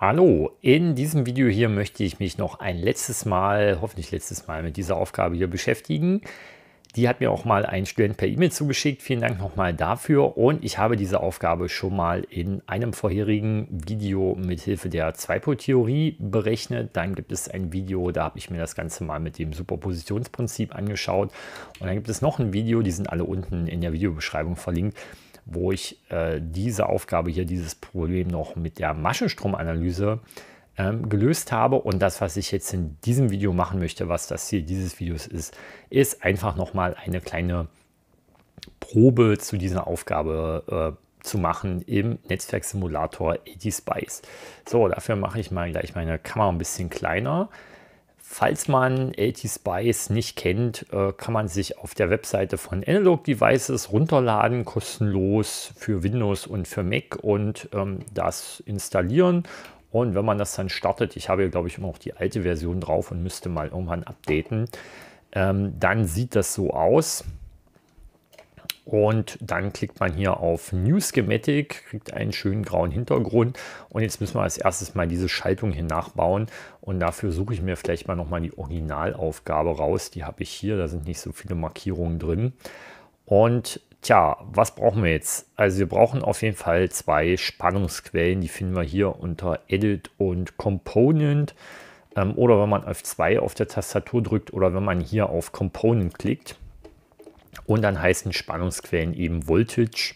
Hallo, in diesem Video hier möchte ich mich noch ein letztes Mal, hoffentlich letztes Mal, mit dieser Aufgabe hier beschäftigen. Die hat mir auch mal ein Student per E-Mail zugeschickt. Vielen Dank nochmal dafür. Und ich habe diese Aufgabe schon mal in einem vorherigen Video mithilfe der Zweipol-Theorie berechnet. Dann gibt es ein Video, da habe ich mir das Ganze mal mit dem Superpositionsprinzip angeschaut. Und dann gibt es noch ein Video, die sind alle unten in der Videobeschreibung verlinkt, wo ich diese Aufgabe hier, dieses Problem noch mit der Maschenstromanalyse gelöst habe. Und das, was ich jetzt in diesem Video machen möchte, was das Ziel dieses Videos ist, ist einfach nochmal eine kleine Probe zu dieser Aufgabe zu machen im Netzwerksimulator LTspice. So, dafür mache ich mal gleich meine Kamera ein bisschen kleiner. Falls man LTspice nicht kennt, kann man sich auf der Webseite von Analog Devices runterladen, kostenlos für Windows und für Mac, und das installieren. Und wenn man das dann startet, ich habe hier, glaube ich, immer noch die alte Version drauf und müsste mal irgendwann updaten, dann sieht das so aus. Und dann klickt man hier auf New Schematic, kriegt einen schönen grauen Hintergrund. Und jetzt müssen wir als erstes mal diese Schaltung hier nachbauen. Und dafür suche ich mir vielleicht mal nochmal die Originalaufgabe raus. Die habe ich hier, da sind nicht so viele Markierungen drin. Und tja, was brauchen wir jetzt? Also wir brauchen auf jeden Fall zwei Spannungsquellen. Die finden wir hier unter Edit und Component. Oder wenn man F2 auf der Tastatur drückt oder wenn man hier auf Component klickt. Und dann heißen Spannungsquellen eben Voltage.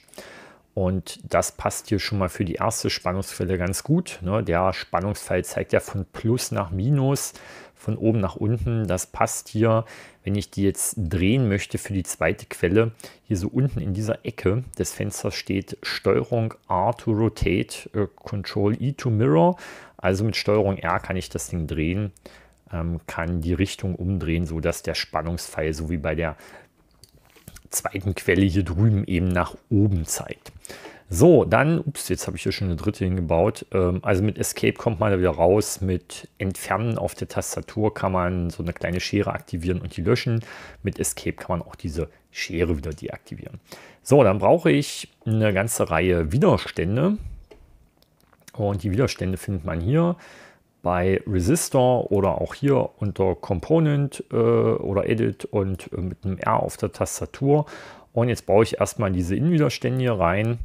Und das passt hier schon mal für die erste Spannungsquelle ganz gut. Der Spannungsfall zeigt ja von Plus nach Minus, von oben nach unten. Das passt hier, wenn ich die jetzt drehen möchte für die zweite Quelle. Hier so unten in dieser Ecke des Fensters steht Steuerung R to Rotate, Control E to Mirror. Also mit Steuerung R kann ich das Ding drehen, kann die Richtung umdrehen, sodass der Spannungsfall, so wie bei der zweiten Quelle hier drüben, eben nach oben zeigt. So, dann, ups, jetzt habe ich hier schon eine dritte hingebaut. Also mit Escape kommt man da wieder raus, mit Entfernen auf der Tastatur kann man so eine kleine Schere aktivieren und die löschen. Mit Escape kann man auch diese Schere wieder deaktivieren. So, dann brauche ich eine ganze Reihe Widerstände. Und die Widerstände findet man hier bei Resistor oder auch hier unter Component oder Edit und mit einem R auf der Tastatur. Und jetzt baue ich erstmal diese Innenwiderstände hier rein,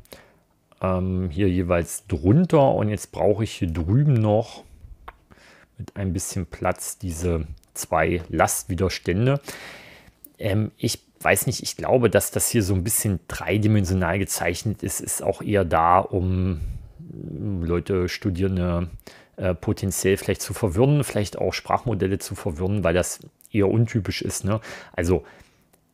hier jeweils drunter. Und jetzt brauche ich hier drüben noch mit ein bisschen Platz diese zwei Lastwiderstände. Ich weiß nicht, ich glaube, dass das hier so ein bisschen dreidimensional gezeichnet ist. Ist auch eher da, um Leute, Studierende, potenziell vielleicht zu verwirren, vielleicht auch Sprachmodelle zu verwirren, weil das eher untypisch ist, ne? Also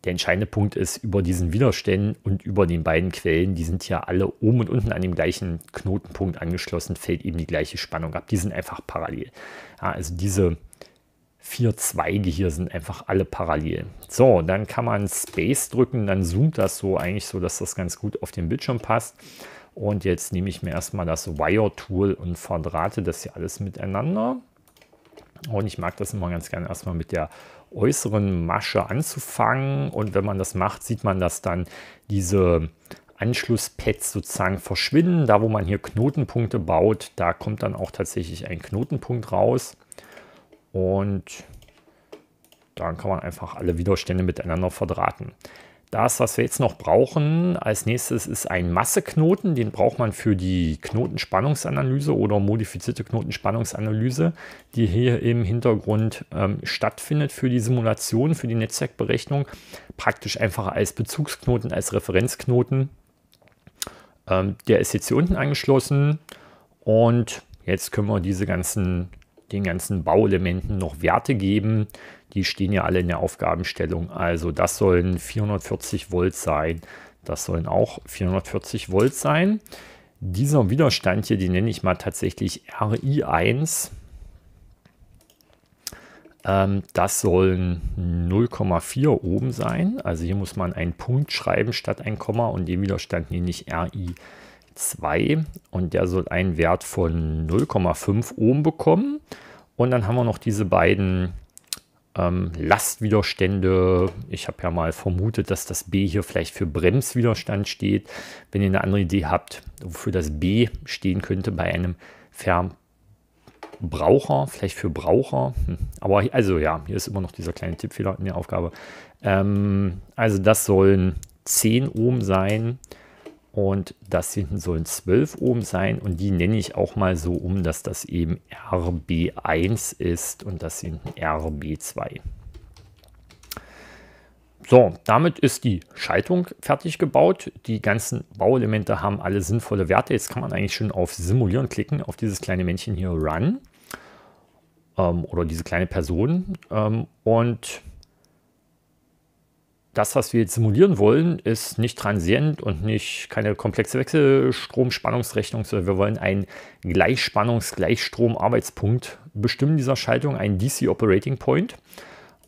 der entscheidende Punkt ist, über diesen Widerständen und über den beiden Quellen, die sind hier alle oben und unten an dem gleichen Knotenpunkt angeschlossen, fällt eben die gleiche Spannung ab. Die sind einfach parallel. Ja, also diese vier Zweige hier sind einfach alle parallel. So, dann kann man Space drücken, dann zoomt das so eigentlich so, dass das ganz gut auf den Bildschirm passt. Und jetzt nehme ich mir erstmal das Wire-Tool und verdrahte das hier alles miteinander. Und ich mag das immer ganz gerne, erstmal mit der äußeren Masche anzufangen. Und wenn man das macht, sieht man, dass dann diese Anschlusspads sozusagen verschwinden. Da, wo man hier Knotenpunkte baut, da kommt dann auch tatsächlich ein Knotenpunkt raus. Und dann kann man einfach alle Widerstände miteinander verdrahten. Das, was wir jetzt noch brauchen, als nächstes ist ein Masseknoten. Den braucht man für die Knotenspannungsanalyse oder modifizierte Knotenspannungsanalyse, die hier im Hintergrund stattfindet für die Simulation, für die Netzwerkberechnung. Praktisch einfach als Bezugsknoten, als Referenzknoten. Der ist jetzt hier unten angeschlossen. Und jetzt können wir den ganzen Bauelementen noch Werte geben. Die stehen ja alle in der Aufgabenstellung. Also das sollen 440 Volt sein. Das sollen auch 440 Volt sein. Dieser Widerstand hier, den nenne ich mal tatsächlich RI1. Das sollen 0,4 oben sein. Also hier muss man einen Punkt schreiben statt ein Komma. Und den Widerstand nenne ich RI2. Und der soll einen Wert von 0,5 Ohm bekommen. Und dann haben wir noch diese beiden Lastwiderstände. Ich habe ja mal vermutet, dass das B hier vielleicht für Bremswiderstand steht. Wenn ihr eine andere Idee habt, wofür das B stehen könnte bei einem Braucher, vielleicht für Braucher. Aber also ja, hier ist immer noch dieser kleine Tippfehler in der Aufgabe. Also das sollen 10 Ohm sein und das hinten sollen 12 Ohm sein. Und die nenne ich auch mal so um, dass das eben RB1 ist und das hinten RB2. So, damit ist die Schaltung fertig gebaut. Die ganzen Bauelemente haben alle sinnvolle Werte. Jetzt kann man eigentlich schon auf Simulieren klicken, auf dieses kleine Männchen hier Run oder diese kleine Person. Und das, was wir jetzt simulieren wollen, ist nicht transient und nicht keine komplexe Wechselstrom-Spannungsrechnung, sondern wir wollen einen Gleichspannungs-Gleichstrom-Arbeitspunkt bestimmen dieser Schaltung, einen DC-Operating-Point.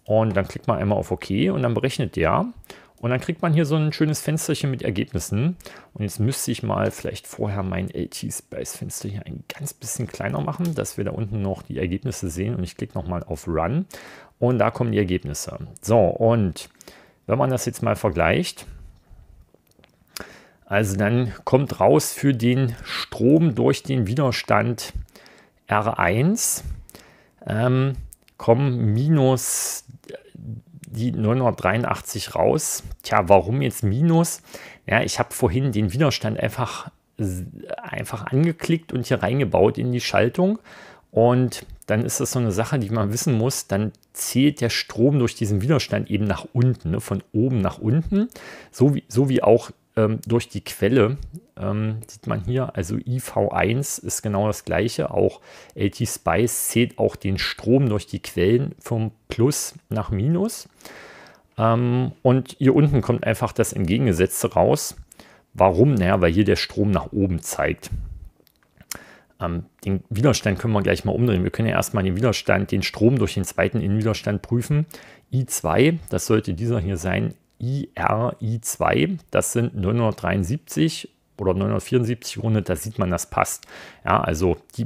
Und dann klickt man einmal auf OK und dann berechnet der. Und dann kriegt man hier so ein schönes Fensterchen mit Ergebnissen. Und jetzt müsste ich mal vielleicht vorher mein LTspice-Fenster hier ein ganz bisschen kleiner machen, dass wir da unten noch die Ergebnisse sehen. Und ich klicke nochmal auf Run und da kommen die Ergebnisse. So, und wenn man das jetzt mal vergleicht, also dann kommt raus für den Strom durch den Widerstand R1, kommen minus die 983 raus. Tja, warum jetzt minus? Ja, ich habe vorhin den Widerstand einfach angeklickt und hier reingebaut in die Schaltung. Und dann ist das so eine Sache, die man wissen muss. Dann zählt der Strom durch diesen Widerstand eben nach unten, ne? Von oben nach unten, so wie auch durch die Quelle. Sieht man hier, also IV1 ist genau das gleiche, auch LTspice zählt auch den Strom durch die Quellen vom Plus nach Minus. Und hier unten kommt einfach das Entgegengesetzte raus. Warum? Naja, weil hier der Strom nach oben zeigt. Den Widerstand können wir gleich mal umdrehen. Wir können ja erstmal den Widerstand, den Strom durch den zweiten Innenwiderstand prüfen. I2, das sollte dieser hier sein, IR I2, das sind 973 oder 974 rundet, da sieht man, das passt. Ja, also die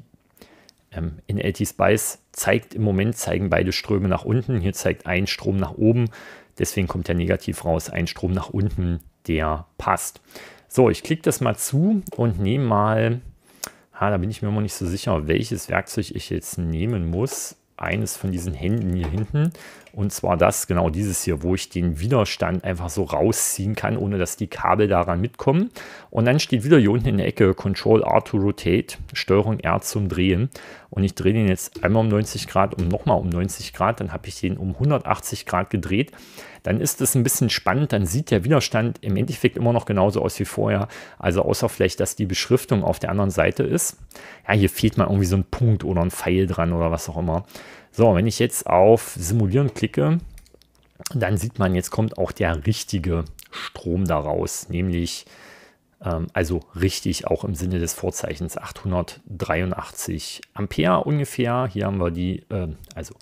in LTspice zeigen beide Ströme nach unten. Hier zeigt ein Strom nach oben, deswegen kommt der negativ raus. Ein Strom nach unten, der passt. So, ich klicke das mal zu und nehme mal, da bin ich mir immer nicht so sicher, welches Werkzeug ich jetzt nehmen muss. Eines von diesen Händen hier hinten, und zwar das, genau dieses hier, wo ich den Widerstand einfach so rausziehen kann, ohne dass die Kabel daran mitkommen. Und dann steht wieder hier unten in der Ecke Control R to Rotate, Steuerung R zum Drehen, und ich drehe den jetzt einmal um 90 Grad und nochmal um 90 Grad, dann habe ich den um 180 Grad gedreht. Dann ist es ein bisschen spannend, dann sieht der Widerstand im Endeffekt immer noch genauso aus wie vorher, also außer vielleicht, dass die Beschriftung auf der anderen Seite ist. Ja, hier fehlt mal irgendwie so ein Punkt oder ein Pfeil dran oder was auch immer. So, wenn ich jetzt auf Simulieren klicke, dann sieht man, jetzt kommt auch der richtige Strom daraus, nämlich, also richtig auch im Sinne des Vorzeichens, 883 Ampere ungefähr. Hier haben wir die, also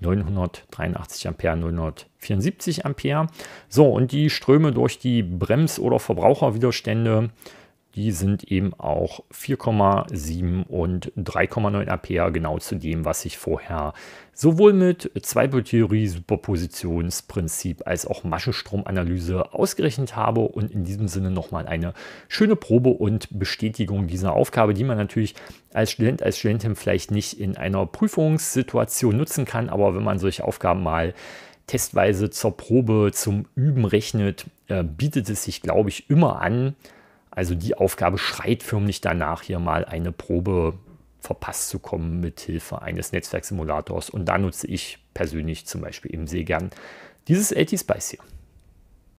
983 Ampere, 974 Ampere. So, und die Ströme durch die Brems- oder Verbraucherwiderstände, die sind eben auch 4,7 und 3,9 Ampere, genau zu dem, was ich vorher sowohl mit Zweipol-Theorie, Superpositionsprinzip als auch Maschenstromanalyse ausgerechnet habe. Und in diesem Sinne nochmal eine schöne Probe und Bestätigung dieser Aufgabe, die man natürlich als Student, als Studentin vielleicht nicht in einer Prüfungssituation nutzen kann, aber wenn man solche Aufgaben mal testweise zur Probe, zum Üben rechnet, bietet es sich, glaube ich, immer an. Also die Aufgabe schreit förmlich danach, hier mal eine Probe verpasst zu kommen mit Hilfe eines Netzwerksimulators. Und da nutze ich persönlich zum Beispiel eben sehr gern dieses LTspice hier.